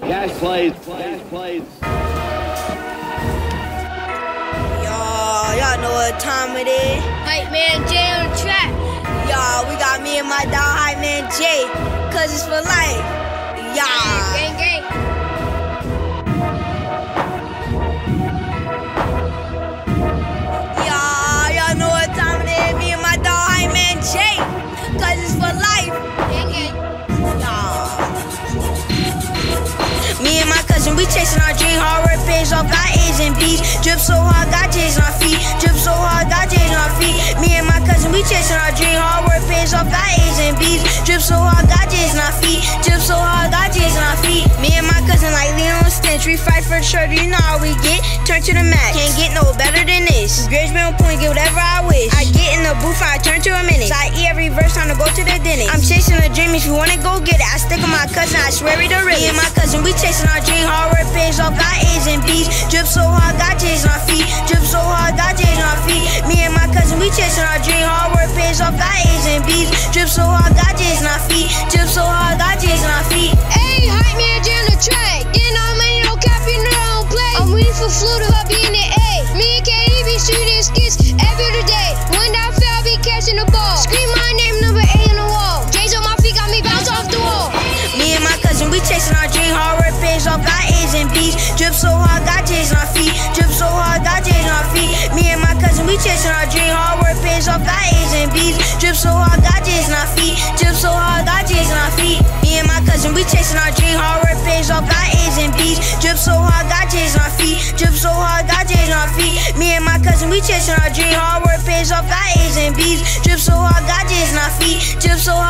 Dash plays. Y'all know what time it is. Hype Man Jay on the track. Y'all, we got me and my dog Hype Man Jay, cause it's for life. Y'all. Gang, gang. Y'all know what time it is. Me and my dog Hype Man Jay, cause it's for life. Gang, gang. Y'all. Me and my cousin, we chasing our dream. Hard work pays off, got A's and B's. Drip so hard, got J's on our feet. Drip so hard, got J's on our feet. Me and my cousin, we chasing our dream. Hard work pays off, got A's and B's. Drip so hard, got J's on our feet. Drip so hard, got J's on our feet. Me and my cousin like Leon Stench. We fight for the shirt, you know how we get. Turn to the max, can't get no better than this. Grades been on point, get whatever I wish. I get in the booth, I turn to a minute. So I eat every verse, time to go to the dentist. I'm chasing a dream, if you wanna go get it. I stick with my cousin, I swear we the realest. Me and my cousin, we chasing our dream. Hard work pays off, got A's and B's. Drip so hard, got J's on our feet. Drip so hard, got J's on our feet. Me and my cousin, we chasing our dream. Hard work pays off, got A's and B's. Drip so hard, got J's on our feet. Drip so hard, got J's on our feet. Hey, Hype Man Jay on the track. Getting all money, no copy, no don't play. I'm waiting for Flu to up being an A. Me and KD be shooting skits every other day. When I fail, I be catching the ball. Scream my name, number 8 on the wall. J's on my feet, got me bounce off the wall. Me and my cousin, we chasing our dream. Hard work pays off, got A's and B's. Drip so hard, got J's on our feet. Drip so hard, got J's on our feet. Me and my cousin, we chasing our dream. Hard work pays off, got A's and B's. Drip so hard, got J's on our feet. Drip so hard, got J's on our feet. Me and my cousin, we chasing our dream. Hard work pays off, got A's and B's. Drip so hard, got J's on our feet. Drip so hard, got J's on our feet. Me and my cousin, we chasing our dream. Hard work pays off, got A's and B's. Drip so hard, got J's on our feet. Drip so hard.